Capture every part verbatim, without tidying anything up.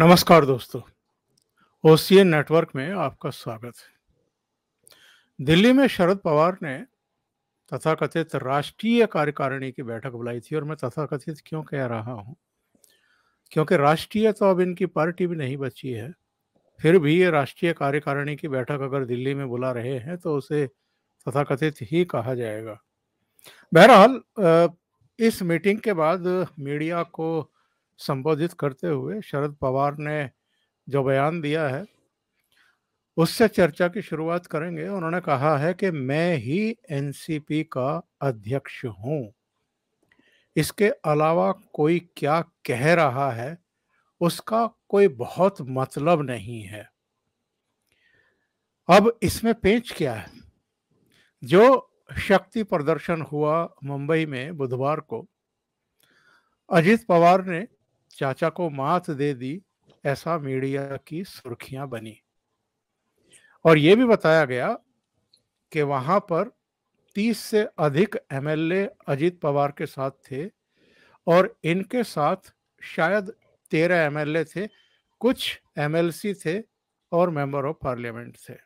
नमस्कार दोस्तों, ओ सी a network में आपका स्वागत है। दिल्ली में शरद पवार ने तथाकथित राष्ट्रीय कार्यकारिणी की बैठक बुलाई थी, और मैं तथाकथित क्यों कह रहा हूं क्योंकि राष्ट्रीय तो अब इनकी पार्टी भी नहीं बची है। फिर भी ये राष्ट्रीय कार्यकारिणी की बैठक अगर दिल्ली में बुला रहे हैं तो उसे तथाकथित ही कहा जाएगा। बहरहाल, इस मीटिंग के बाद मीडिया को संबोधित करते हुए शरद पवार ने जो बयान दिया है उससे चर्चा की शुरुआत करेंगे। उन्होंने कहा है कि मैं ही एन सी पी का अध्यक्ष हूं, इसके अलावा कोई क्या कह रहा है उसका कोई बहुत मतलब नहीं है। अब इसमें पेंच क्या है? जो शक्ति प्रदर्शन हुआ मुंबई में बुधवार को, अजित पवार ने चाचा को मात दे दी, ऐसा मीडिया की सुर्खियां बनी। और ये भी बताया गया कि वहां पर तीस से अधिक M L A Ajit Pawar के साथ थे और इनके साथ शायद तेरह एम एल ए थे, कुछ एम एल सी थे और मेंबर ऑफ पार्लियामेंट थे।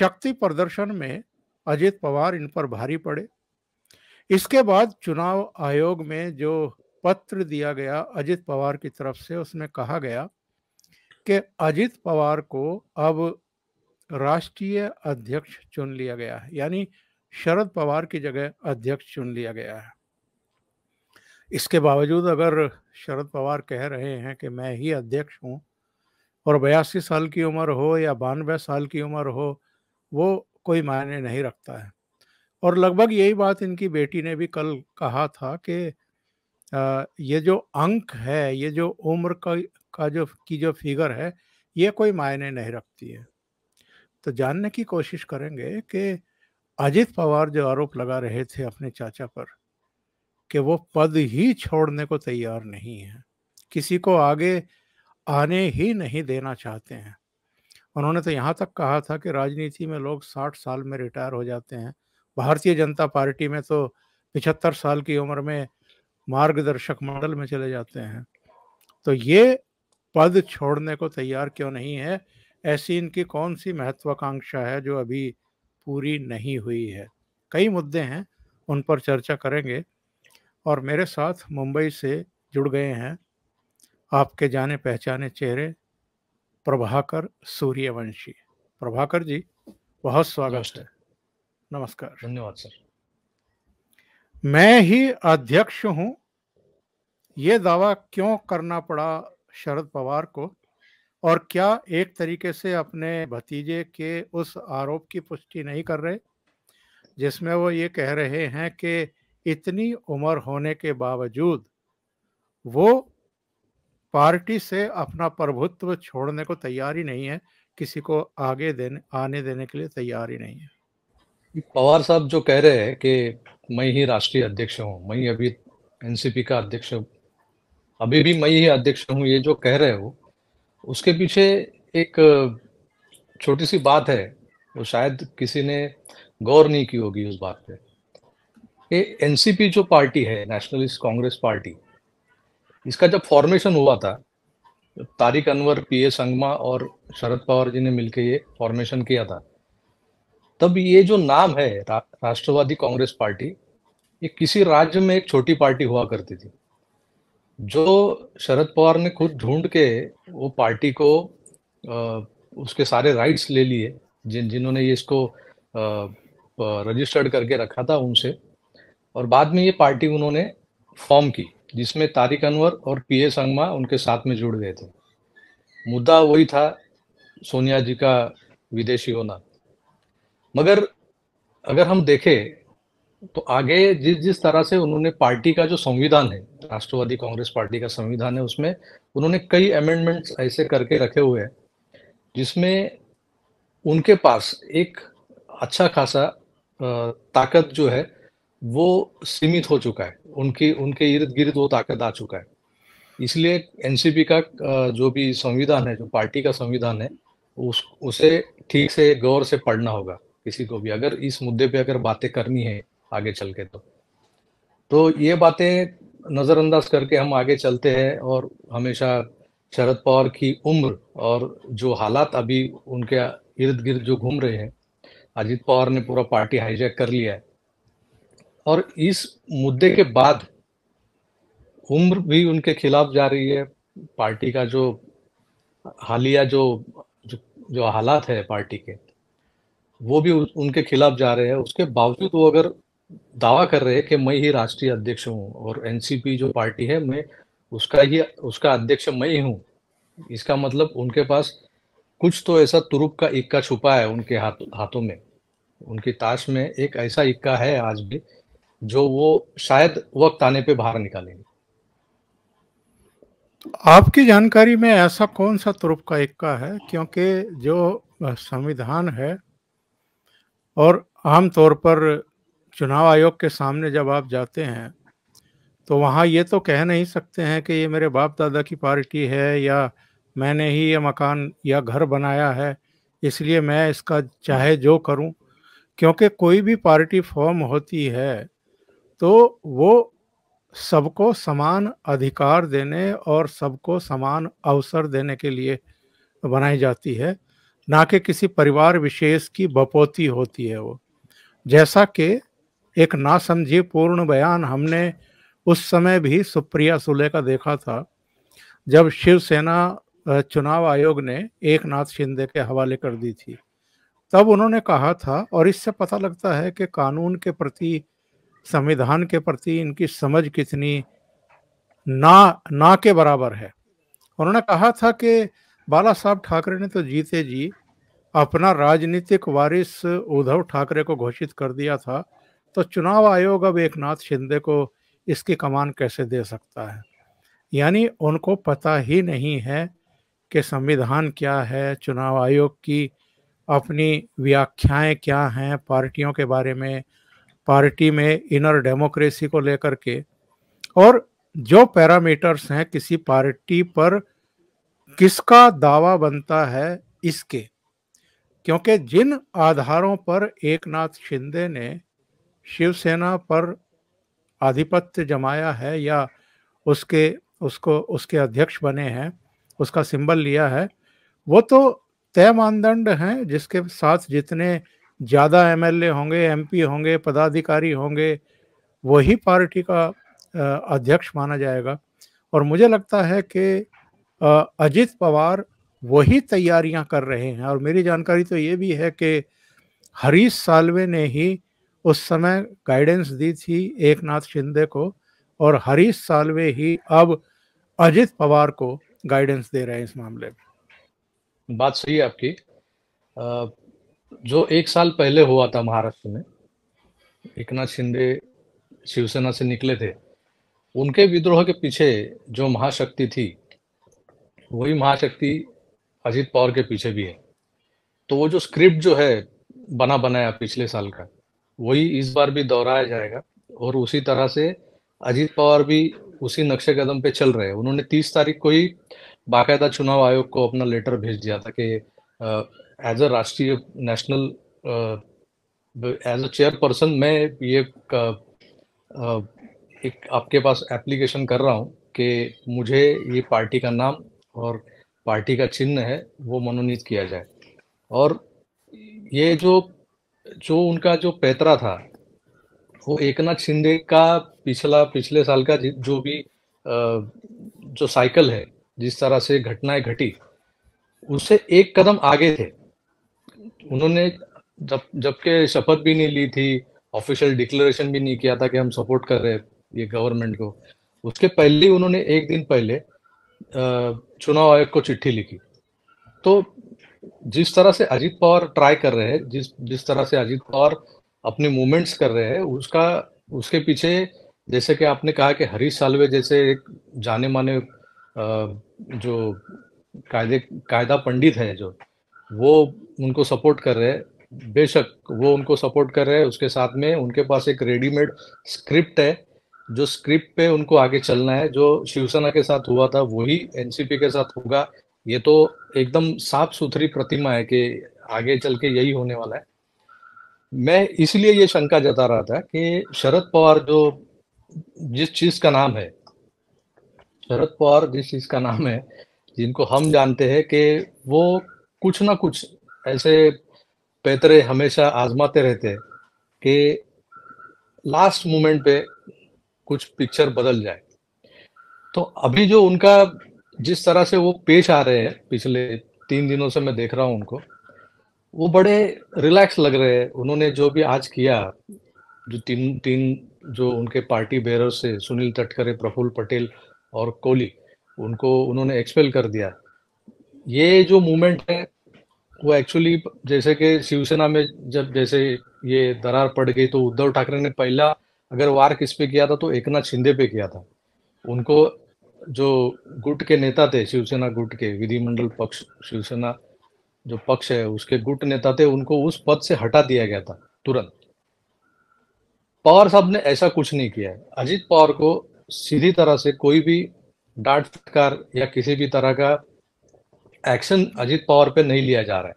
शक्ति प्रदर्शन में अजित पवार इन पर भारी पड़े। इसके बाद चुनाव आयोग में जो पत्र दिया गया अजित पवार की तरफ से, उसमें कहा गया कि अजित पवार को अब राष्ट्रीय अध्यक्ष चुन लिया गया है, यानी शरद पवार की जगह अध्यक्ष चुन लिया गया है। इसके बावजूद अगर शरद पवार कह रहे हैं कि मैं ही अध्यक्ष हूँ, और बयासी साल की उम्र हो या बानवे साल की उम्र हो, वो कोई मायने नहीं रखता है। और लगभग यही बात इनकी बेटी ने भी कल कहा था कि ये जो अंक है, ये जो उम्र का का जो की जो फिगर है, ये कोई मायने नहीं रखती है। तो जानने की कोशिश करेंगे कि अजित पवार जो आरोप लगा रहे थे अपने चाचा पर कि वो पद ही छोड़ने को तैयार नहीं है, किसी को आगे आने ही नहीं देना चाहते हैं। उन्होंने तो यहाँ तक कहा था कि राजनीति में लोग साठ साल में रिटायर हो जाते हैं, भारतीय जनता पार्टी में तो पिछहत्तर साल की उम्र में मार्गदर्शक मंडल में चले जाते हैं। तो ये पद छोड़ने को तैयार क्यों नहीं है? ऐसी इनकी कौन सी महत्वाकांक्षा है जो अभी पूरी नहीं हुई है? कई मुद्दे हैं, उन पर चर्चा करेंगे। और मेरे साथ मुंबई से जुड़ गए हैं आपके जाने पहचाने चेहरे प्रभाकर सूर्यवंशी। प्रभाकर जी, बहुत स्वागत है। नमस्कार, धन्यवाद सर। मैं ही अध्यक्ष हूं, ये दावा क्यों करना पड़ा शरद पवार को? और क्या एक तरीके से अपने भतीजे के उस आरोप की पुष्टि नहीं कर रहे जिसमें वो ये कह रहे हैं कि इतनी उम्र होने के बावजूद वो पार्टी से अपना प्रभुत्व छोड़ने को तैयार ही नहीं है, किसी को आगे देने आने देने के लिए तैयार ही नहीं है? पवार साहब जो कह रहे हैं कि मैं ही राष्ट्रीय अध्यक्ष हूँ, मैं अभी एन सी पी का अध्यक्ष हूँ, अभी भी मैं ही अध्यक्ष हूँ, ये जो कह रहे हो उसके पीछे एक छोटी सी बात है, वो शायद किसी ने गौर नहीं की होगी उस बात पे। ये एन सी पी जो पार्टी है, नेशनलिस्ट कांग्रेस पार्टी, इसका जब फॉर्मेशन हुआ था, तारिक अनवर, पी ए संगमा और शरद पवार जी ने मिलकर ये फॉर्मेशन किया था, तब ये जो नाम है रा, राष्ट्रवादी कांग्रेस पार्टी, ये किसी राज्य में एक छोटी पार्टी हुआ करती थी जो शरद पवार ने खुद ढूंढ के वो पार्टी को आ, उसके सारे राइट्स ले लिए जिन जिन्होंने ये इसको रजिस्टर्ड करके रखा था उनसे। और बाद में ये पार्टी उन्होंने फॉर्म की जिसमें तारिक अनवर और पी ए संगमा उनके साथ में जुड़ गए थे। मुद्दा वही था, सोनिया जी का विदेशी होना। मगर अगर हम देखें तो आगे जिस जिस तरह से उन्होंने पार्टी का जो संविधान है, राष्ट्रवादी कांग्रेस पार्टी का संविधान है, उसमें उन्होंने कई अमेंडमेंट्स ऐसे करके रखे हुए हैं जिसमें उनके पास एक अच्छा खासा ताकत जो है वो सीमित हो चुका है, उनकी उनके इर्द गिर्द वो ताकत आ चुका है। इसलिए एन सी पी का जो भी संविधान है, जो पार्टी का संविधान है, उस उसे ठीक से गौर से पढ़ना होगा किसी को भी, अगर इस मुद्दे पे अगर बातें करनी है आगे चल के। तो तो ये बातें नज़रअंदाज करके हम आगे चलते हैं और हमेशा शरद पवार की उम्र और जो हालात अभी उनके इर्द गिर्द जो घूम रहे हैं, अजित पवार ने पूरा पार्टी हाईजैक कर लिया है। और इस मुद्दे के बाद उम्र भी उनके खिलाफ जा रही है। पार्टी का जो हालिया जो जो, जो हालात है पार्टी के, वो भी उनके खिलाफ जा रहे हैं। उसके बावजूद वो अगर दावा कर रहे हैं कि मैं ही राष्ट्रीय अध्यक्ष हूँ और एनसीपी जो पार्टी है मैं उसका ही उसका अध्यक्ष मैं ही हूँ, इसका मतलब उनके पास कुछ तो ऐसा तुरुप का इक्का छुपा है उनके हाथ हाथों में, उनकी ताश में एक ऐसा इक्का है आज भी जो वो शायद वक्त आने पे बाहर निकालेंगे। आपकी जानकारी में ऐसा कौन सा तुरुप का इक्का है? क्योंकि जो संविधान है और आमतौर पर चुनाव आयोग के सामने जब आप जाते हैं तो वहाँ ये तो कह नहीं सकते हैं कि ये मेरे बाप दादा की पार्टी है या मैंने ही ये मकान या घर बनाया है इसलिए मैं इसका चाहे जो करूं, क्योंकि कोई भी पार्टी फॉर्म होती है तो वो सबको समान अधिकार देने और सबको समान अवसर देने के लिए बनाई जाती है, ना कि किसी परिवार विशेष की बपोती होती है वो। जैसा कि एक नासमझी पूर्ण बयान हमने उस समय भी सुप्रिया सुले का देखा था जब शिवसेना चुनाव आयोग ने एकनाथ शिंदे के हवाले कर दी थी, तब उन्होंने कहा था। और इससे पता लगता है कि कानून के प्रति, संविधान के प्रति इनकी समझ कितनी ना ना के बराबर है। उन्होंने कहा था कि बाला साहब ठाकरे ने तो जीते जी अपना राजनीतिक वारिस उद्धव ठाकरे को घोषित कर दिया था, तो चुनाव आयोग अब एकनाथ शिंदे को इसकी कमान कैसे दे सकता है? यानी उनको पता ही नहीं है कि संविधान क्या है, चुनाव आयोग की अपनी व्याख्याएं क्या हैं पार्टियों के बारे में, पार्टी में इनर डेमोक्रेसी को लेकर के, और जो पैरामीटर्स हैं किसी पार्टी पर किसका दावा बनता है इसके। क्योंकि जिन आधारों पर एकनाथ शिंदे ने शिवसेना पर आधिपत्य जमाया है या उसके उसको उसके अध्यक्ष बने हैं, उसका सिंबल लिया है, वो तो तय मानदंड हैं जिसके साथ जितने ज़्यादा एमएलए होंगे, एमपी होंगे, पदाधिकारी होंगे, वही पार्टी का अध्यक्ष माना जाएगा। और मुझे लगता है कि अजित पवार वही तैयारियां कर रहे हैं। और मेरी जानकारी तो ये भी है कि हरीश साल्वे ने ही उस समय गाइडेंस दी थी एकनाथ शिंदे को, और हरीश साल्वे ही अब अजित पवार को गाइडेंस दे रहे हैं इस मामले में। बात सही है आपकी। जो एक साल पहले हुआ था महाराष्ट्र में, एकनाथ शिंदे शिवसेना से निकले थे, उनके विद्रोह के पीछे जो महाशक्ति थी वही महाशक्ति अजित पवार के पीछे भी है। तो वो जो स्क्रिप्ट जो है बना बनाया पिछले साल का, वही इस बार भी दोहराया जाएगा। और उसी तरह से अजित पवार भी उसी नक्शे कदम पे चल रहे हैं। उन्होंने तीस तारीख को ही बाकायदा चुनाव आयोग को अपना लेटर भेज दिया था कि एज अ राष्ट्रीय नेशनल एज अ चेयरपर्सन मैं ये uh, एक आपके पास एप्लीकेशन कर रहा हूँ कि मुझे ये पार्टी का नाम और पार्टी का चिन्ह है वो मनोनीत किया जाए। और ये जो जो उनका जो पैतरा था वो एकनाथ शिंदे का पिछला पिछले साल का जो भी जो साइकिल है, जिस तरह से घटनाएं घटी, उससे एक कदम आगे थे। उन्होंने जब जबकि शपथ भी नहीं ली थी, ऑफिशियल डिक्लेरेशन भी नहीं किया था कि हम सपोर्ट कर रहे हैं ये गवर्नमेंट को, उसके पहले उन्होंने एक दिन पहले चुनाव आयोग को चिट्ठी लिखी। तो जिस तरह से अजित पवार ट्राई कर रहे हैं, जिस जिस तरह से अजित पवार अपने मूवमेंट्स कर रहे हैं, उसका उसके पीछे जैसे कि आपने कहा कि हरीश साल्वे जैसे एक जाने माने जो कायदे कायदा पंडित है जो, वो उनको सपोर्ट कर रहे हैं। बेशक वो उनको सपोर्ट कर रहे हैं, उसके साथ में उनके पास एक रेडीमेड स्क्रिप्ट है, जो स्क्रिप्ट पे उनको आगे चलना है। जो शिवसेना के साथ हुआ था वही एनसीपी के साथ होगा, ये तो एकदम साफ सुथरी प्रतिमा है कि आगे चल के यही होने वाला है। मैं इसलिए ये शंका जता रहा था कि शरद पवार जो जिस चीज का नाम है शरद पवार जिस चीज का नाम है जिनको हम जानते हैं कि वो कुछ ना कुछ ऐसे पैतरे हमेशा आजमाते रहते हैं कि लास्ट मोमेंट पे कुछ पिक्चर बदल जाए। तो अभी जो उनका जिस तरह से वो पेश आ रहे हैं, पिछले तीन दिनों से मैं देख रहा हूँ उनको, वो बड़े रिलैक्स लग रहे हैं। उन्होंने जो भी आज किया, जो तीन तीन जो उनके पार्टी बेयरर्स से सुनील तटकरे, प्रफुल्ल पटेल और कोहली, उनको उन्होंने एक्सपेल कर दिया। ये जो मूवमेंट है वो एक्चुअली जैसे कि शिवसेना में जब जैसे ये दरार पड़ गई तो उद्धव ठाकरे ने पहला अगर वार किस पे किया था तो एकनाथ शिंदे पे किया था। उनको जो गुट के नेता थे, शिवसेना गुट के विधिमंडल पक्ष, शिवसेना जो पक्ष है उसके गुट नेता थे, उनको उस पद से हटा दिया गया था तुरंत। पवार साहब ने ऐसा कुछ नहीं किया है। अजित पवार को सीधी तरह से कोई भी डांट फटकार या किसी भी तरह का एक्शन अजित पवार पे नहीं लिया जा रहा है।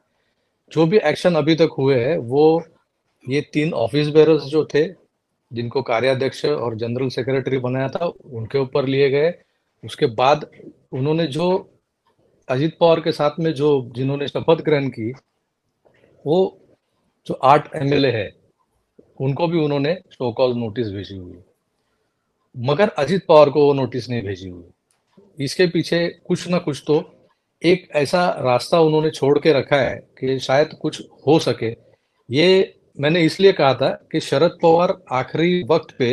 जो भी एक्शन अभी तक हुए हैं वो ये तीन ऑफिस बेयरर्स जो थे, जिनको कार्याध्यक्ष और जनरल सेक्रेटरी बनाया था, उनके ऊपर लिए गए। उसके बाद उन्होंने जो अजित पवार के साथ में जो जिन्होंने शपथ ग्रहण की, वो जो आठ एम एल ए है उनको भी उन्होंने शो कॉज नोटिस भेजी हुई, मगर अजित पवार को वो नोटिस नहीं भेजी हुई। इसके पीछे कुछ ना कुछ तो एक ऐसा रास्ता उन्होंने छोड़ के रखा है कि शायद कुछ हो सके। ये मैंने इसलिए कहा था कि शरद पवार आखिरी वक्त पे,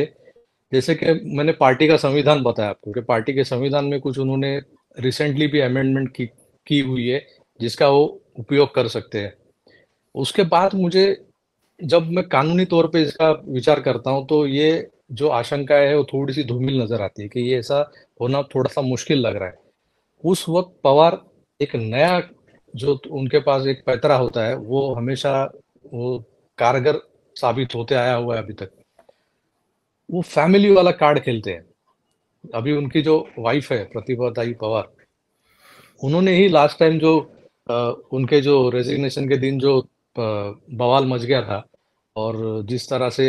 जैसे कि मैंने पार्टी का संविधान बताया आपको कि पार्टी के संविधान में कुछ उन्होंने रिसेंटली भी अमेंडमेंट की, की हुई है जिसका वो उपयोग कर सकते हैं। उसके बाद मुझे जब मैं कानूनी तौर पे इसका विचार करता हूँ तो ये जो आशंका है वो थोड़ी सी धूमिल नजर आती है कि ये ऐसा होना थोड़ा सा मुश्किल लग रहा है। उस वक्त पवार एक नया जो उनके पास एक पैतरा होता है वो हमेशा वो कारगर साबित होते आया हुआ है अभी तक। वो फैमिली वाला कार्ड खेलते हैं। अभी उनकी जो वाइफ है प्रतिभाताई पवार, उन्होंने ही लास्ट टाइम जो आ, उनके जो रेजिग्नेशन के दिन जो बवाल मच गया था और जिस तरह से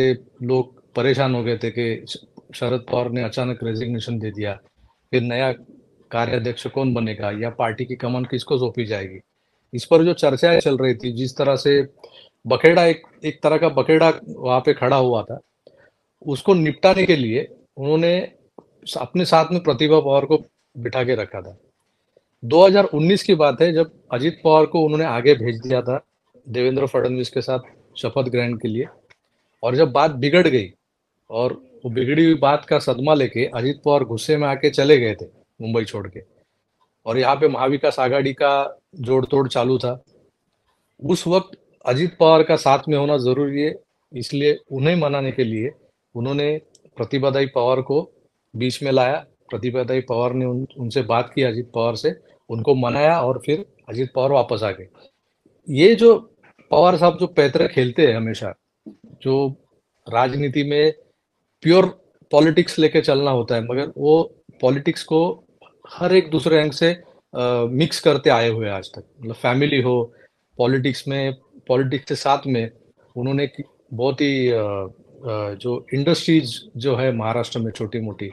लोग परेशान हो गए थे कि शरद पवार ने अचानक रेजिग्नेशन दे दिया, फिर नया कार्याध्यक्ष कौन बनेगा या पार्टी की कमान किसको सौंपी जाएगी, इस पर जो चर्चाएं चल रही थी, जिस तरह से बखेड़ा एक एक तरह का बखेड़ा वहाँ पे खड़ा हुआ था, उसको निपटाने के लिए उन्होंने अपने साथ में प्रतिभा पवार को बिठा के रखा था। दो हज़ार उन्नीस की बात है जब अजित पवार को उन्होंने आगे भेज दिया था देवेंद्र फडणवीस के साथ शपथ ग्रहण के लिए, और जब बात बिगड़ गई और वो बिगड़ी हुई बात का सदमा लेके अजित पवार गुस्से में आके चले गए थे मुंबई छोड़ के, और यहाँ पे महाविकास आघाड़ी का जोड़ तोड़ चालू था। उस वक्त अजित पवार का साथ में होना जरूरी है, इसलिए उन्हें मनाने के लिए उन्होंने प्रतिभाताई पवार को बीच में लाया। प्रतिभाताई पवार ने उन, उनसे बात की, अजित पवार से, उनको मनाया और फिर अजित पवार वापस आ गए। ये जो पवार साहब जो पैतरे खेलते हैं हमेशा, जो राजनीति में प्योर पॉलिटिक्स लेके चलना होता है, मगर वो पॉलिटिक्स को हर एक दूसरे रंग से आ, मिक्स करते आए हुए आज तक। मतलब फैमिली हो, पॉलिटिक्स में, पॉलिटिक्स के साथ में उन्होंने बहुत ही आ, आ, जो इंडस्ट्रीज जो है महाराष्ट्र में छोटी मोटी,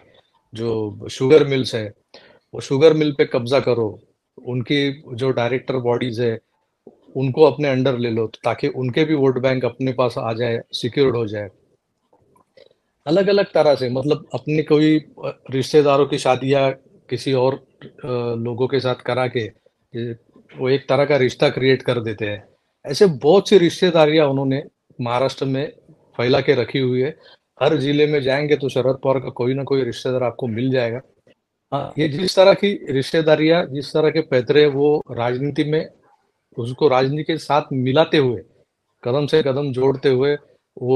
जो शुगर मिल्स है, वो शुगर मिल पे कब्जा करो, उनकी जो डायरेक्टर बॉडीज है उनको अपने अंडर ले लो ताकि उनके भी वोट बैंक अपने पास आ जाए, सिक्योर्ड हो जाए। अलग अलग तरह से, मतलब अपने कोई रिश्तेदारों की शादियाँ किसी और लोगों के साथ करा के वो एक तरह का रिश्ता क्रिएट कर देते हैं। ऐसे बहुत सी रिश्तेदारियाँ उन्होंने महाराष्ट्र में फैला के रखी हुई है। हर जिले में जाएंगे तो शरद पवार का कोई ना कोई रिश्तेदार आपको मिल जाएगा। हाँ, ये जिस तरह की रिश्तेदारियाँ, जिस तरह के पैतरे वो राजनीति में उसको राजनीति के साथ मिलाते हुए, कदम से कदम जोड़ते हुए वो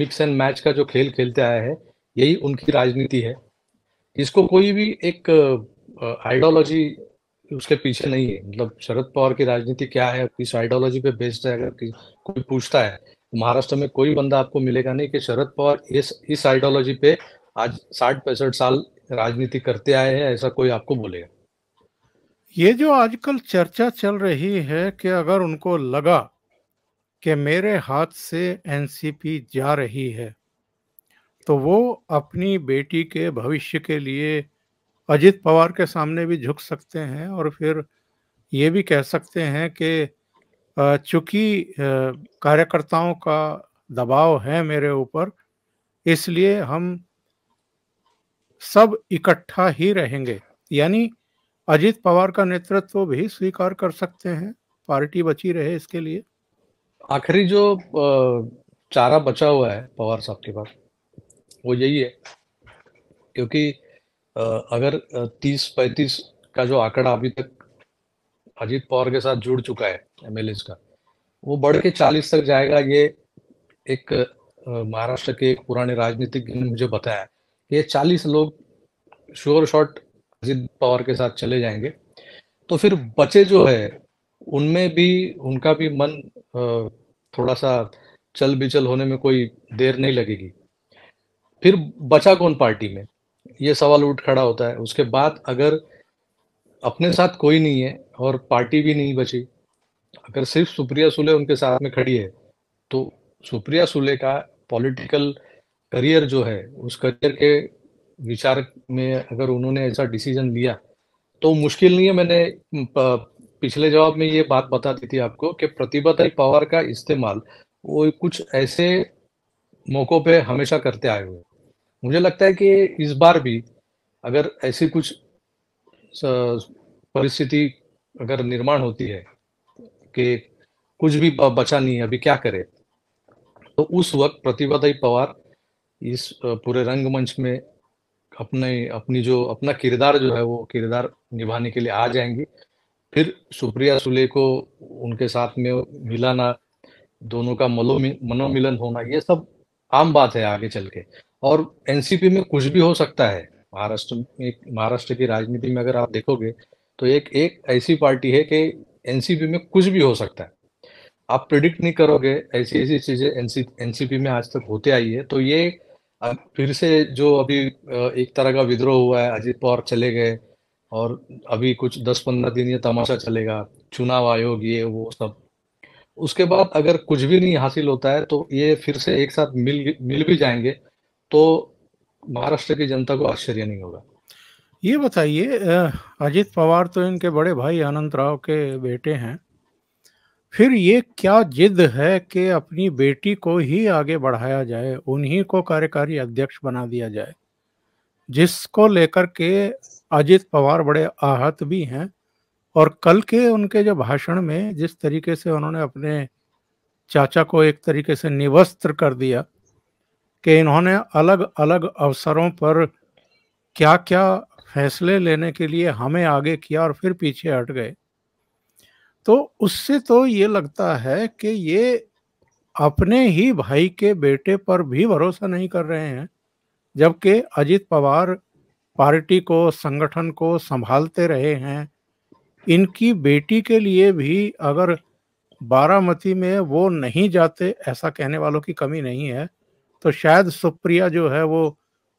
मिक्स एंड मैच का जो खेल खेलते आया है, यही उनकी राजनीति है। इसको कोई भी एक आइडियोलॉजी उसके पीछे नहीं है। मतलब शरद पवार की राजनीति क्या है, किस आइडियोलॉजी पे बेस्ड है, अगर कोई पूछता है महाराष्ट्र में कोई बंदा आपको मिलेगा नहीं कि शरद पवार इस इस आइडियोलॉजी पे आज साठ पैंसठ साल राजनीति करते आए हैं, ऐसा कोई आपको बोलेगा। ये जो आजकल चर्चा चल रही है कि अगर उनको लगा कि मेरे हाथ से एनसीपी जा रही है तो वो अपनी बेटी के भविष्य के लिए अजित पवार के सामने भी झुक सकते हैं और फिर ये भी कह सकते हैं कि चूंकि कार्यकर्ताओं का दबाव है मेरे ऊपर, इसलिए हम सब इकट्ठा ही रहेंगे। यानी अजित पवार का नेतृत्व भी स्वीकार कर सकते हैं, पार्टी बची रहे इसके लिए। आखिरी जो चारा बचा हुआ है पवार साहब के पास वो यही है, क्योंकि अगर तीस पैंतीस का जो आंकड़ा अभी तक अजित पवार के साथ जुड़ चुका है एमएलएज का, वो बढ़ के चालीस तक जाएगा। ये एक महाराष्ट्र के एक पुराने राजनीतिज्ञ ने मुझे बताया, ये चालीस लोग श्योर शॉट अजित पवार के साथ चले जाएंगे। तो फिर बचे जो है उनमें भी उनका भी मन थोड़ा सा चल बिचल होने में कोई देर नहीं लगेगी। फिर बचा कौन पार्टी में, ये सवाल उठ खड़ा होता है। उसके बाद अगर अपने साथ कोई नहीं है और पार्टी भी नहीं बची, अगर सिर्फ सुप्रिया सुले उनके साथ में खड़ी है, तो सुप्रिया सुले का पॉलिटिकल करियर जो है, उस करियर के विचार में अगर उन्होंने ऐसा डिसीजन लिया तो मुश्किल नहीं है। मैंने पिछले जवाब में ये बात बता दी थी आपको कि प्रतिभाताई पवार का इस्तेमाल वो कुछ ऐसे मौकों पे हमेशा करते आए हुए। मुझे लगता है कि इस बार भी अगर ऐसी कुछ परिस्थिति अगर निर्माण होती है कि कुछ भी बचा नहीं है, अभी क्या करे, तो उस वक्त प्रतिभाताई पवार इस पूरे रंगमंच में अपने अपनी जो अपना किरदार जो है वो किरदार निभाने के लिए आ जाएंगी। फिर सुप्रिया सुले को उनके साथ में मिलाना, दोनों का मनोमिलन होना, ये सब आम बात है आगे चल के। और एनसीपी में कुछ भी हो सकता है। महाराष्ट्र में, महाराष्ट्र की राजनीति में अगर आप देखोगे तो एक एक ऐसी पार्टी है कि एनसीपी में कुछ भी हो सकता है, आप प्रिडिक्ट नहीं करोगे। ऐसी ऐसी चीजें एनसी एनसीपी में आज तक होते आई है। तो ये फिर से जो अभी एक तरह का विद्रोह हुआ है, अजित पवार चले गए और अभी कुछ दस पंद्रह दिन ये तमाशा चलेगा, चुनाव आयोग ये वो सब। उसके बाद अगर कुछ भी नहीं हासिल होता है तो ये फिर से एक साथ मिल मिल भी जाएंगे, तो महाराष्ट्र की जनता को आश्चर्य नहीं होगा। ये बताइए, अजित पवार तो इनके बड़े भाई अनंत राव के बेटे हैं, फिर ये क्या जिद है कि अपनी बेटी को ही आगे बढ़ाया जाए, उन्हीं को कार्यकारी अध्यक्ष बना दिया जाए, जिसको लेकर के अजित पवार बड़े आहत भी हैं। और कल के उनके जो भाषण में जिस तरीके से उन्होंने अपने चाचा को एक तरीके से निवस्त्र कर दिया कि इन्होंने अलग अलग अवसरों पर क्या क्या फैसले लेने के लिए हमें आगे किया और फिर पीछे हट गए, तो उससे तो ये लगता है कि ये अपने ही भाई के बेटे पर भी भरोसा नहीं कर रहे हैं, जबकि अजित पवार पार्टी को, संगठन को संभालते रहे हैं। इनकी बेटी के लिए भी अगर बारामती में वो नहीं जाते, ऐसा कहने वालों की कमी नहीं है, तो शायद सुप्रिया जो है वो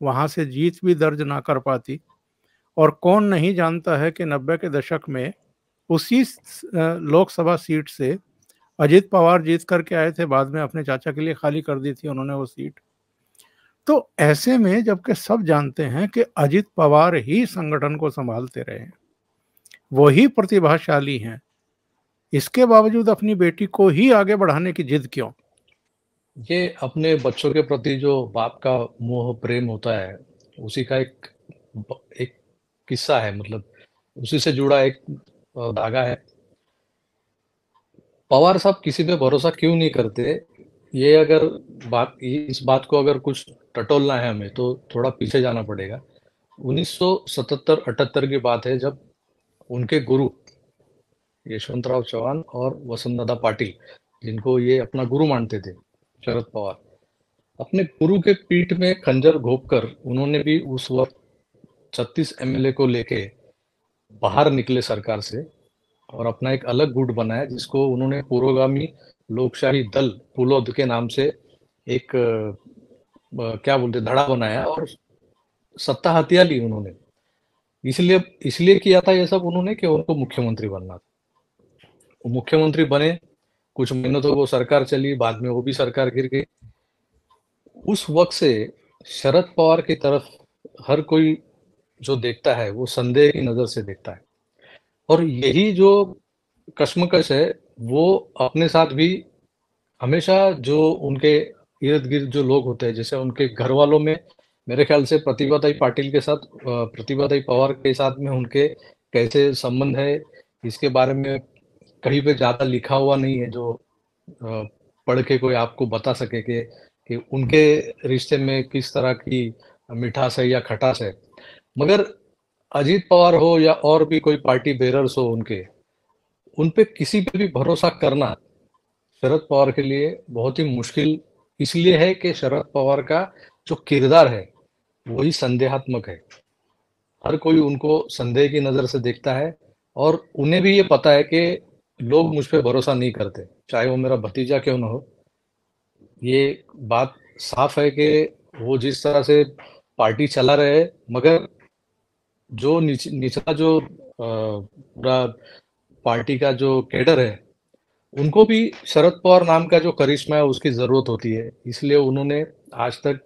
वहाँ से जीत भी दर्ज ना कर पाती। और कौन नहीं जानता है कि नब्बे के दशक में उसी लोकसभा सीट से अजित पवार जीत करके आए थे, बाद में अपने चाचा के लिए खाली कर दी थी उन्होंने वो सीट। तो ऐसे में जबकि सब जानते हैं कि अजित पवार ही संगठन को संभालते रहे हैं, वही प्रतिभाशाली हैं, इसके बावजूद अपनी बेटी को ही आगे बढ़ाने की जिद क्यों? ये अपने बच्चों के प्रति जो बाप का मोह प्रेम होता है उसी का एक एक किस्सा है, मतलब उसी से जुड़ा एक धागा है। पवार साहब किसी पे भरोसा क्यों नहीं करते, ये अगर बात, इस बात को अगर कुछ टटोलना है हमें तो थोड़ा पीछे जाना पड़ेगा। उन्नीस सौ सतहत्तर अठहत्तर की बात है, जब उनके गुरु यशवंतराव चौहान और वसंतदादा पाटिल, जिनको ये अपना गुरु मानते थे, शरद पवार, अपने गुरु के पीठ में खंजर घोंपकर उन्होंने भी उस वक्त छत्तीस एमएलए को लेके बाहर निकले सरकार से और अपना एक अलग गुट बनाया, जिसको उन्होंने पुरोगामी लोकशाही दल पुलोद के नाम से एक आ, क्या बोलते धड़ा बनाया और सत्ता हथिया ली उन्होंने। इसलिए इसलिए किया था ये सब उन्होंने कि उनको मुख्यमंत्री बनना था। वो मुख्यमंत्री बने, कुछ महीनों तो वो सरकार चली, बाद में वो भी सरकार गिर गई। उस वक्त से शरद पवार की तरफ हर कोई जो देखता है वो संदेह की नजर से देखता है, और यही जो कश्मकश है वो अपने साथ भी हमेशा जो उनके इर्द गिर्द जो लोग होते हैं, जैसे उनके घर वालों में मेरे ख्याल से प्रतिभाताई पाटिल के साथ, प्रतिभाताई पवार के साथ में उनके कैसे संबंध है इसके बारे में कहीं पे ज्यादा लिखा हुआ नहीं है जो पढ़ के कोई आपको बता सके कि कि उनके रिश्ते में किस तरह की मिठास है या खटास है। मगर अजीत पवार हो या और भी कोई पार्टी बेरर्स हो उनके, उन पे किसी पे भी भरोसा करना शरद पवार के लिए बहुत ही मुश्किल इसलिए है कि शरद पवार का जो किरदार है वही संदेहात्मक है। हर कोई उनको संदेह की नजर से देखता है और उन्हें भी ये पता है कि लोग मुझ पर भरोसा नहीं करते, चाहे वो मेरा भतीजा क्यों ना हो। ये बात साफ है कि वो जिस तरह से पार्टी चला रहे हैं, मगर जो नीच, निचला जो पूरा पार्टी का जो कैडर है उनको भी शरद पवार नाम का जो करिश्मा है उसकी ज़रूरत होती है, इसलिए उन्होंने आज तक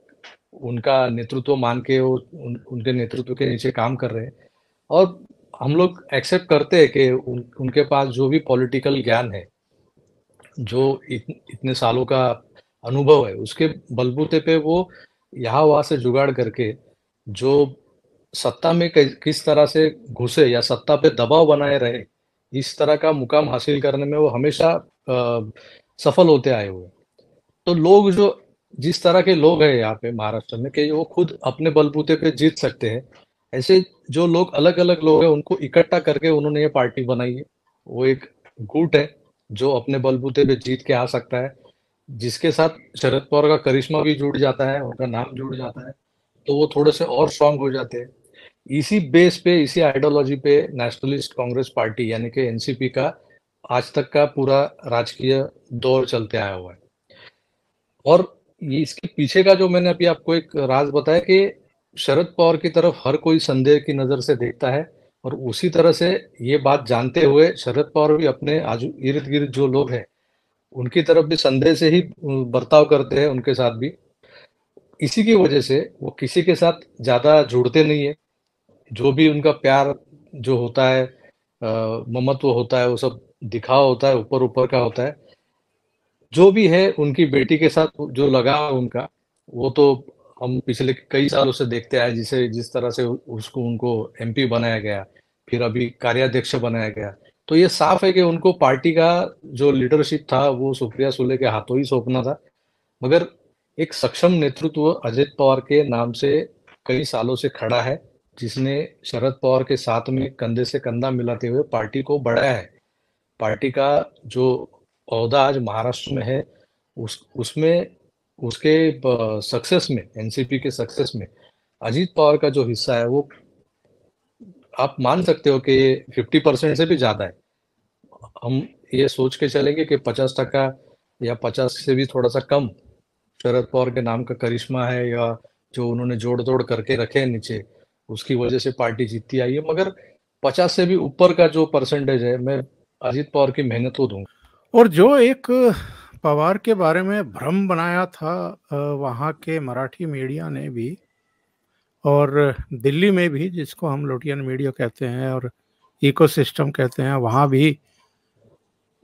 उनका नेतृत्व मान के वो उन, उनके नेतृत्व के नीचे काम कर रहे हैं। और हम लोग एक्सेप्ट करते हैं कि उन, उनके पास जो भी पॉलिटिकल ज्ञान है, जो इत, इतने सालों का अनुभव है, उसके बलबूते पे वो यहाँ वहाँ से जुगाड़ करके जो सत्ता में किस तरह से घुसे या सत्ता पे दबाव बनाए रहे, इस तरह का मुकाम हासिल करने में वो हमेशा आ, सफल होते आए हुए। तो लोग जो जिस तरह के लोग हैं यहाँ पे महाराष्ट्र में कि वो खुद अपने बलबूते पे जीत सकते हैं, ऐसे जो लोग अलग अलग लोग हैं उनको इकट्ठा करके उन्होंने ये पार्टी बनाई है। वो एक गुट है जो अपने बलबूते पे जीत के आ सकता है, जिसके साथ शरद पवार का करिश्मा भी जुड़ जाता है, उनका नाम जुड़ जाता है, तो वो थोड़े से और स्ट्रांग हो जाते हैं। इसी बेस पे, इसी आइडियोलॉजी पे नेशनलिस्ट कांग्रेस पार्टी यानी कि एनसीपी का आज तक का पूरा राजकीय दौर चलते आया हुआ है। और इसके पीछे का जो मैंने अभी आपको एक राज बताया कि शरद पवार की तरफ हर कोई संदेह की नजर से देखता है, और उसी तरह से ये बात जानते हुए शरद पवार भी अपने आजू इर्द गिर्द जो लोग हैं उनकी तरफ भी संदेह से ही बर्ताव करते हैं, उनके साथ भी। इसी की वजह से वो किसी के साथ ज्यादा जुड़ते नहीं है, जो भी उनका प्यार जो होता है, ममत्व होता है, वो सब दिखावा होता है, ऊपर ऊपर का होता है। जो भी है उनकी बेटी के साथ जो लगाव उनका, वो तो हम पिछले कई सालों से देखते आए, जिसे जिस तरह से उसको उनको एमपी बनाया गया, फिर अभी कार्याध्यक्ष बनाया गया। तो ये साफ है कि उनको पार्टी का जो लीडरशिप था वो सुप्रिया सुले के हाथों ही सौंपना था, मगर एक सक्षम नेतृत्व अजित पवार के नाम से कई सालों से खड़ा है, जिसने शरद पवार के साथ में कंधे से कंधा मिलाते हुए पार्टी को बढ़ाया है। पार्टी का जो ओहदा आज महाराष्ट्र में है उस उसमें उसके सक्सेस में, एनसीपी के सक्सेस में अजित पवार का जो हिस्सा है वो आप मान सकते हो कि फिफ्टी परसेंट से भी ज़्यादा है। हम ये सोच के चलेंगे कि पचास टका या पचास से भी थोड़ा सा कम शरद पवार के नाम का करिश्मा है, या जो उन्होंने जोड़ तोड़ करके रखे हैं नीचे, उसकी वजह से पार्टी जीतती आई है। मगर पचास से भी ऊपर का जो परसेंटेज है, मैं अजित पवार की मेहनत को दूंगा। और जो एक पवार के बारे में भ्रम बनाया था वहाँ के मराठी मीडिया ने भी, और दिल्ली में भी, जिसको हम लोटियन मीडिया कहते हैं और इकोसिस्टम कहते हैं, वहाँ भी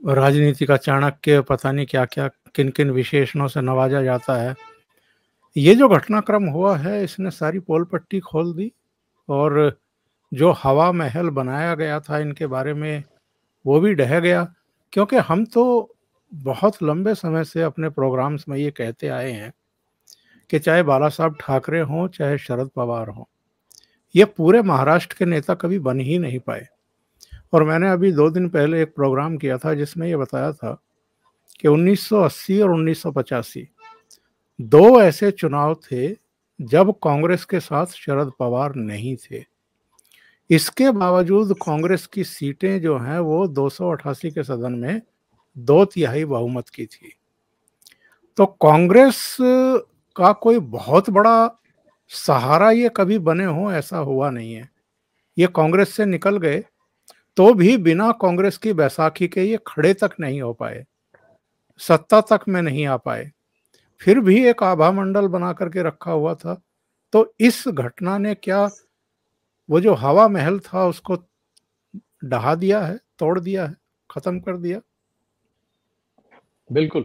राजनीति का चाणक्य पता नहीं क्या क्या किन किन विशेषणों से नवाजा जाता है। ये जो घटनाक्रम हुआ है इसने सारी पोल पट्टी खोल दी, और जो हवा महल बनाया गया था इनके बारे में वो भी ढह गया। क्योंकि हम तो बहुत लंबे समय से अपने प्रोग्राम्स में ये कहते आए हैं कि चाहे बाला साहब ठाकरे हों, चाहे शरद पवार हों, ये पूरे महाराष्ट्र के नेता कभी बन ही नहीं पाए। और मैंने अभी दो दिन पहले एक प्रोग्राम किया था जिसमें ये बताया था कि उन्नीस सौ अस्सी और उन्नीस सौ पचासी दो ऐसे चुनाव थे जब कांग्रेस के साथ शरद पवार नहीं थे। इसके बावजूद कांग्रेस की सीटें जो हैं वो दो सौ अठासी के सदन में दो तिहाई बहुमत की थी। तो कांग्रेस का कोई बहुत बड़ा सहारा ये कभी बने हों ऐसा हुआ नहीं है। ये कांग्रेस से निकल गए तो भी बिना कांग्रेस की बैसाखी के ये खड़े तक नहीं हो पाए, सत्ता तक में नहीं आ पाए, फिर भी एक आभा मंडल बना करके रखा हुआ था। तो इस घटना ने क्या वो जो हवा महल था उसको ढहा दिया है, तोड़ दिया है, खत्म कर दिया। बिल्कुल,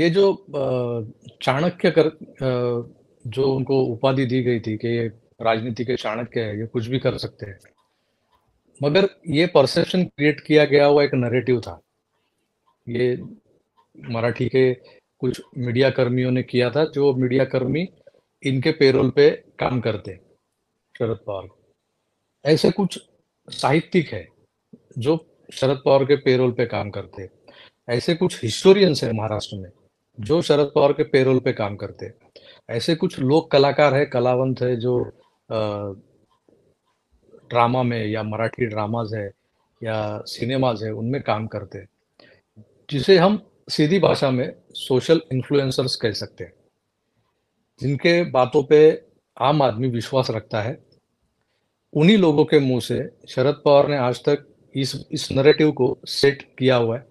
ये जो चाणक्य कर जो उनको उपाधि दी गई थी कि ये राजनीति के चाणक्य है, ये कुछ भी कर सकते हैं, मगर ये परसेप्शन क्रिएट किया गया हुआ एक नैरेटिव था। ये मराठी के कुछ मीडिया कर्मियों ने किया था, जो मीडिया कर्मी इनके पेरोल पे काम करते शरद पवार को। ऐसे कुछ साहित्यिक है जो शरद पवार के पेरोल पे काम करते, ऐसे कुछ हिस्टोरियंस हैं महाराष्ट्र में जो शरद पवार के पेरोल पे काम करते, ऐसे कुछ लोक कलाकार है, कलावंत है जो ड्रामा में या मराठी ड्रामाज है या सिनेमाज है उनमें काम करते, जिसे हम सीधी भाषा में सोशल इन्फ्लुएंसर्स कह सकते हैं, जिनके बातों पे आम आदमी विश्वास रखता है। उन्हीं लोगों के मुंह से शरद पवार ने आज तक इस इस नैरेटिव को सेट किया हुआ है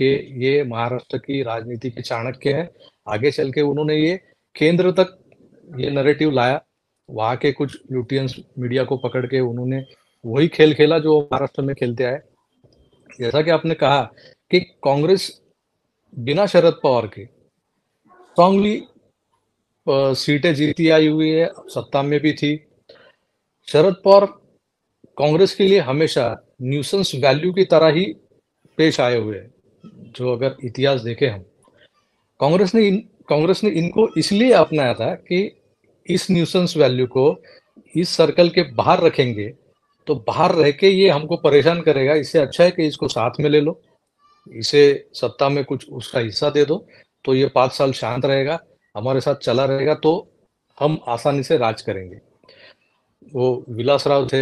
कि ये महाराष्ट्र की राजनीति के चाणक्य हैं। आगे चल के उन्होंने ये केंद्र तक ये नैरेटिव लाया, वहाँ के कुछ ल्यूटियंस मीडिया को पकड़ के उन्होंने वही खेल खेला जो महाराष्ट्र में खेलते आए। जैसा कि आपने कहा कि कांग्रेस बिना शरद पवार के स्ट्रांगली सीटें जीती आई हुई है, सत्ता में भी थी। शरद पवार कांग्रेस के लिए हमेशा न्यूसेंस वैल्यू की तरह ही पेश आए हुए हैं। जो अगर इतिहास देखें हम, कांग्रेस ने इन कांग्रेस ने इनको इसलिए अपनाया था कि इस न्यूसेंस वैल्यू को इस सर्कल के बाहर रखेंगे तो बाहर रह के ये हमको परेशान करेगा, इससे अच्छा है कि इसको साथ में ले लो, इसे सत्ता में कुछ उसका हिस्सा दे दो, तो ये पाँच साल शांत रहेगा, हमारे साथ चला रहेगा, तो हम आसानी से राज करेंगे। वो विलास राव थे,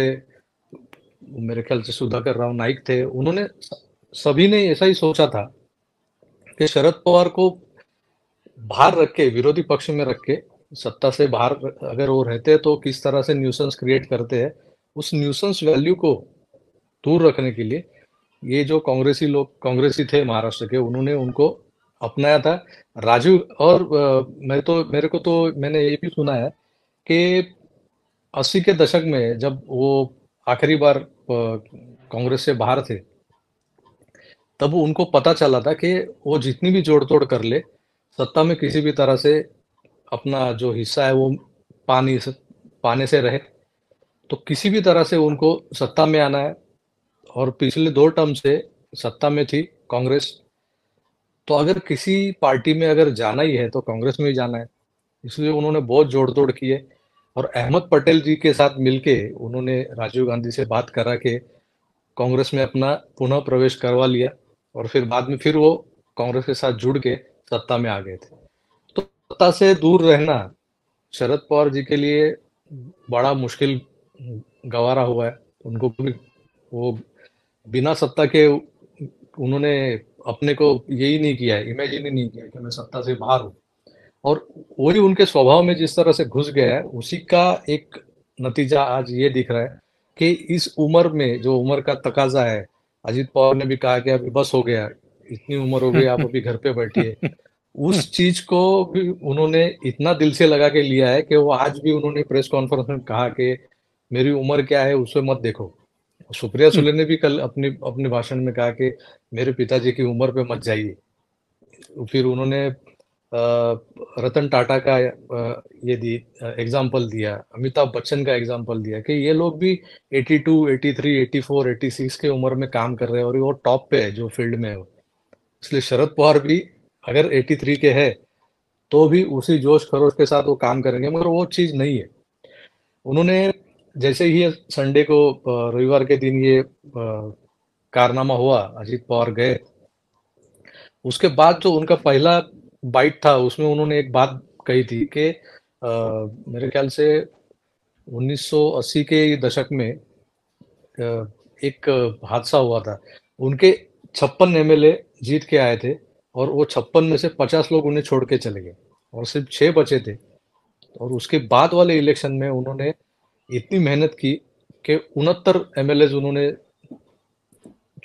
मेरे ख्याल से सुधाकर राव नाइक थे, उन्होंने सभी ने ऐसा ही सोचा था कि शरद पवार को बाहर रख के, विरोधी पक्ष में रख के, सत्ता से बाहर अगर वो रहते तो किस तरह से न्यूसेंस क्रिएट करते हैं। उस न्यूसेंस वैल्यू को दूर रखने के लिए ये जो कांग्रेसी लोग कांग्रेसी थे महाराष्ट्र के, उन्होंने उनको अपनाया था। राजीव और मैं तो मेरे को तो मैंने ये भी सुना है कि अस्सी के दशक में जब वो आखिरी बार कांग्रेस से बाहर थे, तब उनको पता चला था कि वो जितनी भी जोड़ तोड़ कर ले, सत्ता में किसी भी तरह से अपना जो हिस्सा है वो पानी से पाने से रहे, तो किसी भी तरह से उनको सत्ता में आना है। और पिछले दो टर्म से सत्ता में थी कांग्रेस, तो अगर किसी पार्टी में अगर जाना ही है तो कांग्रेस में ही जाना है, इसलिए उन्होंने बहुत जोड़ तोड़ किए। और अहमद पटेल जी के साथ मिलके उन्होंने राजीव गांधी से बात करा के कांग्रेस में अपना पुनः प्रवेश करवा लिया, और फिर बाद में फिर वो कांग्रेस के साथ जुड़ के सत्ता में आ गए थे। तो सत्ता से दूर रहना शरद पवार जी के लिए बड़ा मुश्किल गवारा हुआ है। उनको भी वो बिना सत्ता के उन्होंने अपने को यही नहीं किया है, इमेजिन ही नहीं किया कि मैं सत्ता से बाहर हूँ। और वही उनके स्वभाव में जिस तरह से घुस गया है, उसी का एक नतीजा आज ये दिख रहा है कि इस उम्र में, जो उम्र का तकाजा है, अजित पवार ने भी कहा कि अभी बस हो गया, इतनी उम्र हो गई, आप अभी घर पे बैठिए। उस चीज को भी उन्होंने इतना दिल से लगा के लिया है कि वो आज भी उन्होंने प्रेस कॉन्फ्रेंस में कहा कि मेरी उम्र क्या है उसे मत देखो। सुप्रिया सुले ने भी कल अपने अपने भाषण में कहा कि मेरे पिताजी की उम्र पे मत जाइए। फिर उन्होंने रतन टाटा का ये दी एग्जाम्पल दिया, अमिताभ बच्चन का एग्जाम्पल दिया कि ये लोग भी बयासी, तिरासी, चौरासी के उम्र में काम कर रहे हैं और वो टॉप पे है जो फील्ड में है। इसलिए शरद पवार भी अगर तिरासी के है तो भी उसी जोश खरोश के साथ वो काम करेंगे, मगर वो चीज़ नहीं है। उन्होंने जैसे ही संडे को, रविवार के दिन ये कारनामा हुआ, अजित पवार गए, उसके बाद जो उनका पहला बाइट था उसमें उन्होंने एक बात कही थी कि मेरे ख्याल से उन्नीस सौ अस्सी के दशक में आ, एक हादसा हुआ था। उनके छप्पन एमएलए जीत के आए थे और वो छप्पन में से पचास लोग उन्हें छोड़ के चले गए और सिर्फ छः बचे थे। और उसके बाद वाले इलेक्शन में उन्होंने इतनी मेहनत की कि उनहत्तर एमएलए उन्होंने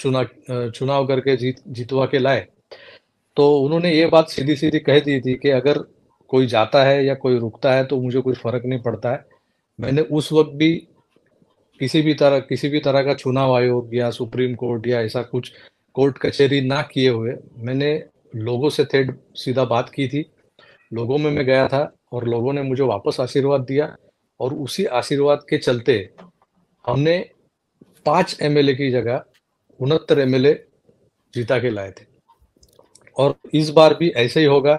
चुना चुनाव करके जीत जितवा के लाए। तो उन्होंने ये बात सीधी सीधी कह दी थी कि अगर कोई जाता है या कोई रुकता है तो मुझे कुछ फर्क नहीं पड़ता है। मैंने उस वक्त भी किसी भी तरह किसी भी तरह का चुनाव आयोग या सुप्रीम कोर्ट या ऐसा कुछ कोर्ट कचहरी ना किए हुए मैंने लोगों से थे सीधा बात की थी। लोगों में मैं गया था और लोगों ने मुझे वापस आशीर्वाद दिया और उसी आशीर्वाद के चलते हमने पाँच एमएलए की जगह उनहत्तर एमएलए जीता के लाए थे। और इस बार भी ऐसे ही होगा।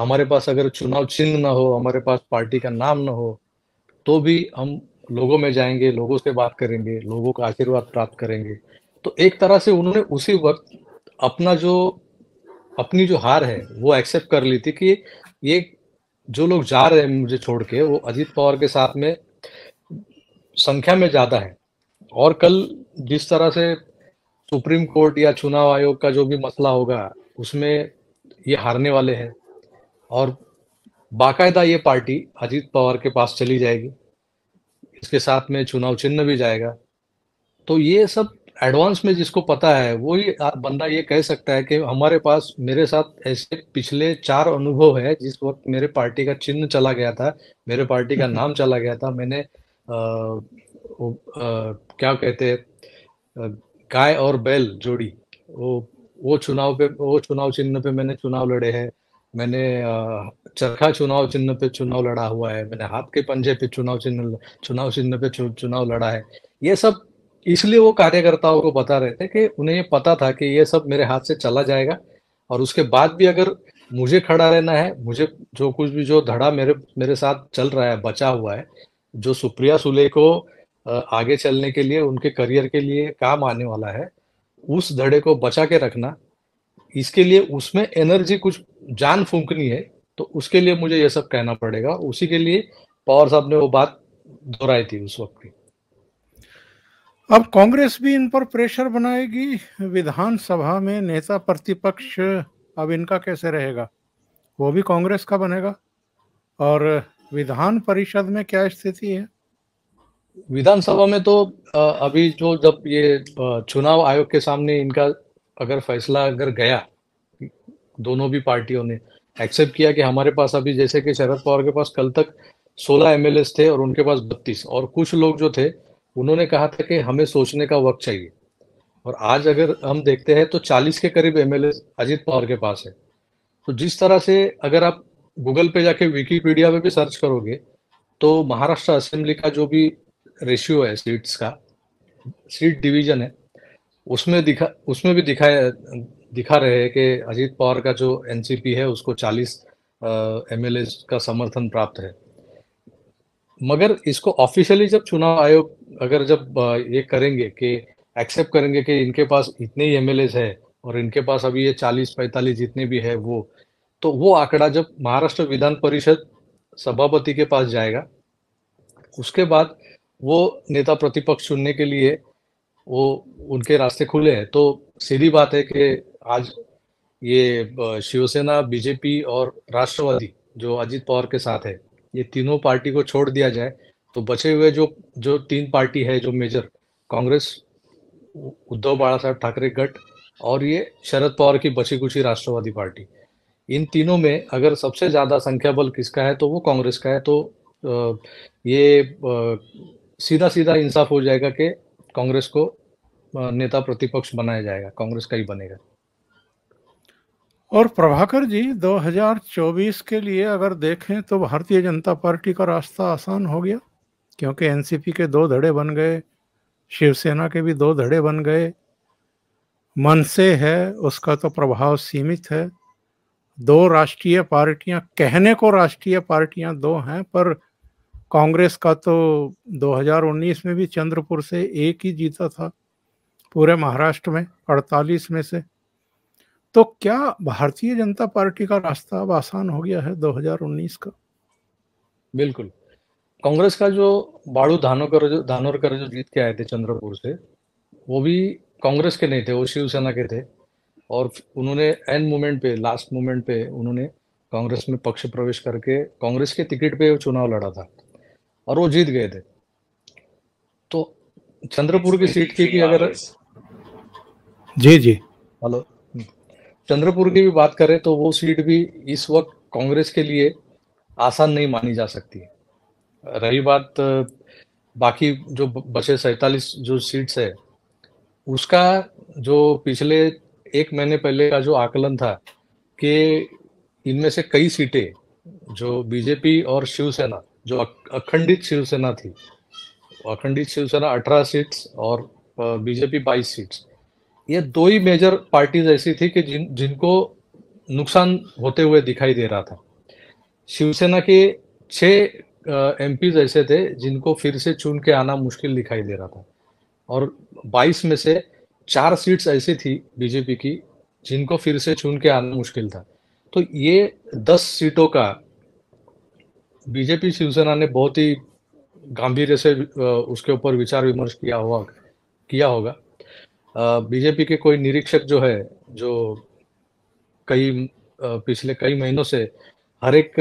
हमारे पास अगर चुनाव चिन्ह ना हो, हमारे पास पार्टी का नाम ना हो, तो भी हम लोगों में जाएंगे, लोगों से बात करेंगे, लोगों का आशीर्वाद प्राप्त करेंगे। तो एक तरह से उन्होंने उसी वक्त अपना जो अपनी जो हार है वो एक्सेप्ट कर ली थी कि ये जो लोग जा रहे हैं मुझे छोड़ के वो अजीत पवार के साथ में संख्या में ज़्यादा है। और कल जिस तरह से सुप्रीम कोर्ट या चुनाव आयोग का जो भी मसला होगा उसमें ये हारने वाले हैं और बाकायदा ये पार्टी अजीत पवार के पास चली जाएगी, इसके साथ में चुनाव चिन्ह भी जाएगा। तो ये सब एडवांस में जिसको पता है वो ही बंदा ये कह सकता है कि हमारे पास, मेरे साथ ऐसे पिछले चार अनुभव है जिस वक्त मेरे पार्टी का चिन्ह चला गया था, मेरे पार्टी का नाम चला गया था। मैंने आ, आ, क्या कहते हैं गाय और बैल जोड़ी, वो वो चुनाव पे वो चुनाव चिन्ह पे मैंने चुनाव लड़े हैं। मैंने चरखा चुनाव चिन्ह पे चुनाव लड़ा हुआ है। मैंने हाथ के पंजे पे चुनाव चिन्ह चुनाव चिन्ह पे चुनाव लड़ा है। ये सब इसलिए वो कार्यकर्ताओं को बता रहे थे कि उन्हें ये पता था कि ये सब मेरे हाथ से चला जाएगा और उसके बाद भी अगर मुझे खड़ा रहना है, मुझे जो कुछ भी जो धड़ा मेरे मेरे साथ चल रहा है, बचा हुआ है, जो सुप्रिया सुले को आगे चलने के लिए, उनके करियर के लिए काम आने वाला है, उस धड़े को बचा के रखना, इसके लिए उसमें एनर्जी कुछ जान फूंकनी है, तो उसके लिए मुझे ये सब कहना पड़ेगा। उसी के लिए पवार साहब ने वो बात दोहराई थी उस वक्त की। अब कांग्रेस भी इन पर प्रेशर बनाएगी विधानसभा में। नेता प्रतिपक्ष अब इनका कैसे रहेगा, वो भी कांग्रेस का बनेगा। और विधान परिषद में क्या स्थिति है? विधानसभा में तो अभी जो जब ये चुनाव आयोग के सामने इनका अगर फैसला अगर गया, दोनों भी पार्टियों ने एक्सेप्ट किया कि हमारे पास अभी जैसे कि शरद पवार के पास कल तक सोलह एमएलए थे और उनके पास बत्तीस, और कुछ लोग जो थे उन्होंने कहा था कि हमें सोचने का वक्त चाहिए। और आज अगर हम देखते हैं तो चालीस के करीब एमएलए अजीत पवार के पास है। तो जिस तरह से अगर आप गूगल पे जाके विकीपीडिया पे भी सर्च करोगे तो महाराष्ट्र असेंबली का जो भी रेशियो है सीट्स का, सीट डिवीजन है, उसमें दिखा उसमें भी दिखा दिखा रहे हैं कि अजीत पवार का जो एनसीपी है उसको चालीस एमएलए का समर्थन प्राप्त है। मगर इसको ऑफिशियली जब चुनाव आयोग अगर जब ये करेंगे कि एक्सेप्ट करेंगे कि इनके पास इतने ही एमएलए हैं और इनके पास अभी ये चालीस पैंतालीस जितने भी है वो, तो वो आंकड़ा जब महाराष्ट्र विधान परिषद सभापति के पास जाएगा, उसके बाद वो नेता प्रतिपक्ष चुनने के लिए वो उनके रास्ते खुले हैं। तो सीधी बात है कि आज ये शिवसेना, बीजेपी और राष्ट्रवादी जो अजीत पवार के साथ है, ये तीनों पार्टी को छोड़ दिया जाए तो बचे हुए जो जो तीन पार्टी है, जो मेजर कांग्रेस, उद्धव बाला साहब ठाकरे गट और ये शरद पवार की बची कुची राष्ट्रवादी पार्टी, इन तीनों में अगर सबसे ज़्यादा संख्या बल किसका है तो वो कांग्रेस का है। तो ये सीधा सीधा इंसाफ हो जाएगा कि कांग्रेस को नेता प्रतिपक्ष बनाया जाएगा, कांग्रेस का ही बनेगा। और प्रभाकर जी, दो हज़ार चौबीस के लिए अगर देखें तो भारतीय जनता पार्टी का रास्ता आसान हो गया, क्योंकि एनसीपी के दो धड़े बन गए, शिवसेना के भी दो धड़े बन गए, मनसे है उसका तो प्रभाव सीमित है। दो राष्ट्रीय पार्टियां, कहने को राष्ट्रीय पार्टियां दो हैं, पर कांग्रेस का तो दो हज़ार उन्नीस में भी चंद्रपुर से एक ही जीता था पूरे महाराष्ट्र में अड़तालीस में से। तो क्या भारतीय जनता पार्टी का रास्ता अब आसान हो गया है दो हज़ार उन्नीस का? बिल्कुल। कांग्रेस का जो बाड़ू धानोरकर जो धानोरकर जो जीत के आए थे चंद्रपुर से, वो भी कांग्रेस के नहीं थे, वो शिवसेना के थे। और उन्होंने एंड मोमेंट पे, लास्ट मोमेंट पे उन्होंने कांग्रेस में पक्ष प्रवेश करके कांग्रेस के टिकट पे वो चुनाव लड़ा था और वो जीत गए थे। तो चंद्रपुर की सीट की अगर जी जी हेलो चंद्रपुर की भी बात करें तो वो सीट भी इस वक्त कांग्रेस के लिए आसान नहीं मानी जा सकती है। रही बात बाकी जो बचे सैंतालीस जो सीट्स है उसका जो पिछले एक महीने पहले का जो आकलन था कि इनमें से कई सीटें जो बीजेपी और शिवसेना जो अखंडित शिवसेना थी, अखंडित शिवसेना अठारह सीट्स और बीजेपी बाईस सीट्स, ये दो ही मेजर पार्टीज ऐसी थी कि जिन जिनको नुकसान होते हुए दिखाई दे रहा था। शिवसेना के छः एमपीज ऐसे थे जिनको फिर से चुन के आना मुश्किल दिखाई दे रहा था और बाईस में से चार सीट्स ऐसी थी बीजेपी की जिनको फिर से चुन के आना मुश्किल था। तो ये दस सीटों का बीजेपी शिवसेना ने बहुत ही गंभीर से उसके ऊपर विचार विमर्श किया हुआ किया होगा। बीजेपी के कोई निरीक्षक जो है जो कई पिछले कई महीनों से हर एक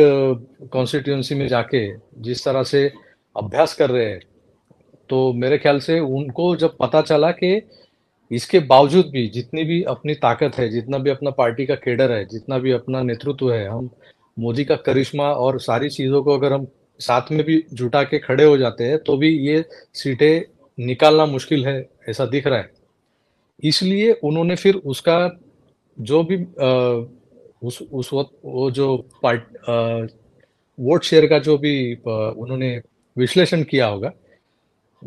कॉन्स्टिट्यूंसी में जाके जिस तरह से अभ्यास कर रहे हैं, तो मेरे ख्याल से उनको जब पता चला कि इसके बावजूद भी जितनी भी अपनी ताकत है, जितना भी अपना पार्टी का कैडर है, जितना भी अपना नेतृत्व है, हम मोदी का करिश्मा और सारी चीज़ों को अगर हम साथ में भी जुटा के खड़े हो जाते हैं तो भी ये सीटें निकालना मुश्किल है ऐसा दिख रहा है। इसलिए उन्होंने फिर उसका जो भी आ, उस उस वक्त वो जो पार्ट वोट शेयर का जो भी आ, उन्होंने विश्लेषण किया होगा,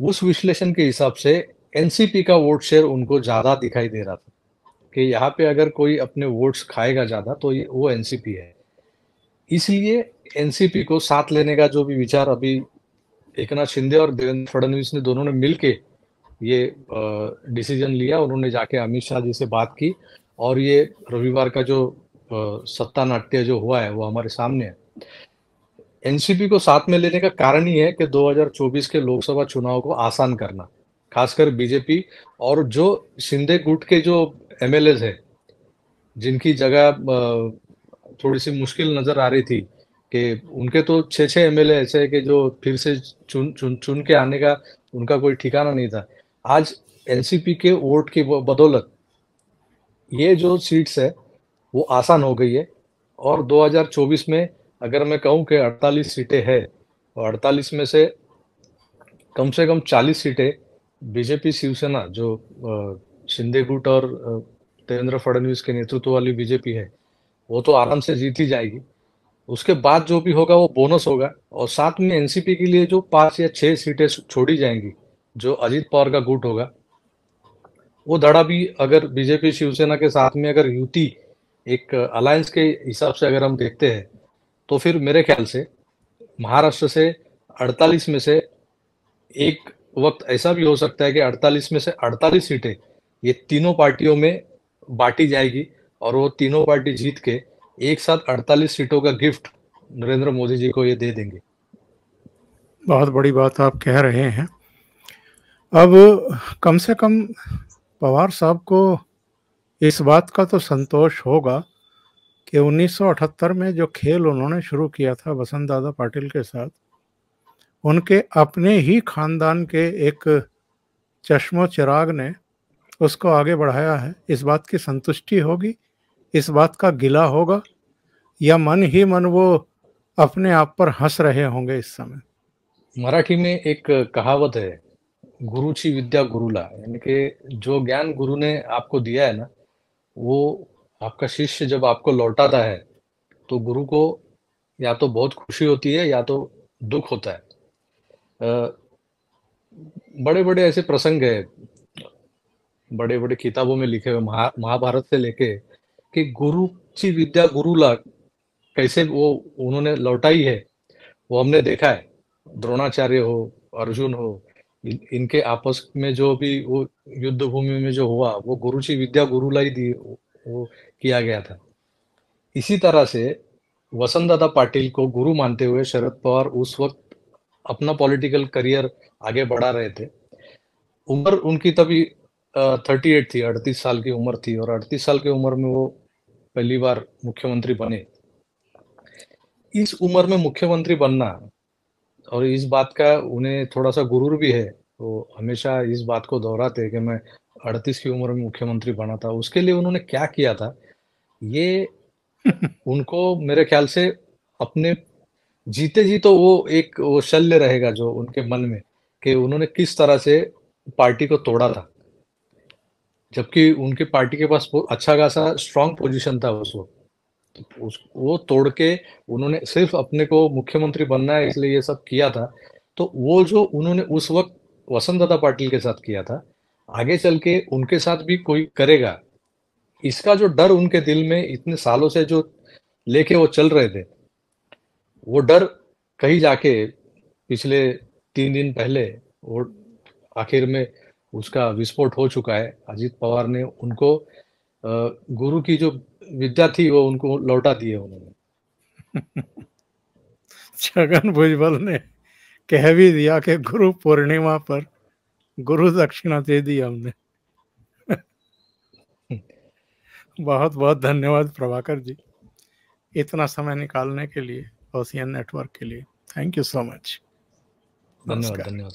उस विश्लेषण के हिसाब से एनसीपी का वोट शेयर उनको ज़्यादा दिखाई दे रहा था कि यहाँ पे अगर कोई अपने वोट्स खाएगा ज़्यादा तो ये वो एनसीपी है। इसलिए एनसीपी को साथ लेने का जो भी विचार अभी एक नाथ शिंदे और देवेंद्र फडणवीस ने दोनों ने मिलके ये डिसीजन लिया। उन्होंने जाके अमित शाह जी से बात की और ये रविवार का जो सत्ता नाट्य जो हुआ है वो हमारे सामने है। एनसीपी को साथ में लेने का कारण ही है कि दो हज़ार चौबीस के लोकसभा चुनाव को आसान करना, खासकर बीजेपी और जो शिंदे गुट के जो एमएलएज हैं जिनकी जगह थोड़ी सी मुश्किल नज़र आ रही थी कि उनके तो छः छः एमएलए ऐसे हैं कि जो फिर से चुन चुन चुन के आने का उनका कोई ठिकाना नहीं था। आज एनसीपी के वोट की बदौलत ये जो सीट्स है वो आसान हो गई है और दो हज़ार चौबीस में अगर मैं कहूँ कि अड़तालीस सीटें हैं और अड़तालीस में से कम से कम चालीस सीटें बीजेपी शिवसेना जो शिंदे गुट और देवेंद्र फडणवीस के नेतृत्व वाली बीजेपी है वो तो आराम से जीत ही जाएगी। उसके बाद जो भी होगा वो बोनस होगा और साथ में एनसीपी के लिए जो पाँच या छः सीटें छोड़ी जाएंगी जो अजित पवार का गुट होगा वो धड़ा भी अगर बीजेपी शिवसेना के साथ में अगर युति एक अलायंस के हिसाब से अगर हम देखते हैं तो फिर मेरे ख्याल से महाराष्ट्र से अड़तालीस में से एक वक्त ऐसा भी हो सकता है कि अड़तालीस में से अड़तालीस सीटें ये तीनों पार्टियों में बांटी जाएगी और वो तीनों पार्टी जीत के एक साथ अड़तालीस सीटों का गिफ्ट नरेंद्र मोदी जी को ये दे देंगे। बहुत बड़ी बात आप कह रहे हैं। अब कम से कम पवार साहब को इस बात का तो संतोष होगा कि उन्नीस सौ अठहत्तर में जो खेल उन्होंने शुरू किया था वसंत दादा पाटिल के साथ, उनके अपने ही खानदान के एक चश्मो चिराग ने उसको आगे बढ़ाया है। इस बात की संतुष्टि होगी, इस बात का गिला होगा या मन ही मन वो अपने आप पर हंस रहे होंगे इस समय? मराठी में एक कहावत है, गुरुची विद्या गुरुला, यानी कि जो ज्ञान गुरु ने आपको दिया है ना वो आपका शिष्य जब आपको लौटाता है तो गुरु को या तो बहुत खुशी होती है या तो दुख होता है। बड़े बड़े ऐसे प्रसंग है बड़े बड़े किताबों में लिखे हुए महा महाभारत से लेके कि गुरु की विद्या गुरुला कैसे वो उन्होंने लौटाई है वो हमने देखा है। द्रोणाचार्य हो, अर्जुन हो, इनके आपस में जो भी वो युद्ध भूमि में जो हुआ वो गुरुची विद्या गुरुलाई दी वो किया गया था। इसी तरह से वसंतदादा पाटिल को गुरु मानते हुए शरद पवार उस वक्त अपना पॉलिटिकल करियर आगे बढ़ा रहे थे। उम्र उनकी तभी थर्टी एट थी, अड़तीस साल की उम्र थी और अड़तीस साल की उम्र में वो पहली बार मुख्यमंत्री बने। इस उम्र में मुख्यमंत्री बनना, और इस बात का उन्हें थोड़ा सा गुरूर भी है, वो हमेशा इस बात को दोहराते हैं कि मैं अड़तीस की उम्र में मुख्यमंत्री बना था। उसके लिए उन्होंने क्या किया था ये उनको मेरे ख्याल से अपने जीते जी तो वो एक वो शल्य रहेगा जो उनके मन में कि उन्होंने किस तरह से पार्टी को तोड़ा था, जबकि उनके पार्टी के पास अच्छा खासा स्ट्रांग पोजीशन था उस वक्त। तो वो तोड़ के उन्होंने सिर्फ अपने को मुख्यमंत्री बनना है इसलिए ये सब किया था। तो वो जो उन्होंने उस वक्त वसंतदादा पाटिल के साथ किया था, आगे चल के उनके साथ भी कोई करेगा, इसका जो डर उनके दिल में इतने सालों से जो लेके वो चल रहे थे, वो डर कहीं जाके पिछले तीन दिन पहले वो आखिर में उसका विस्फोट हो चुका है। अजीत पवार ने उनको गुरु की जो विद्या थी वो उनको लौटा दी है उन्होंने। छगन भुजबल ने कह भी दिया कि गुरु पूर्णिमा पर गुरु दक्षिणा दे दी हमने। बहुत बहुत धन्यवाद प्रभाकर जी, इतना समय निकालने के लिए ओशियन नेटवर्क के लिए। Thank you so much. धन्यवाद।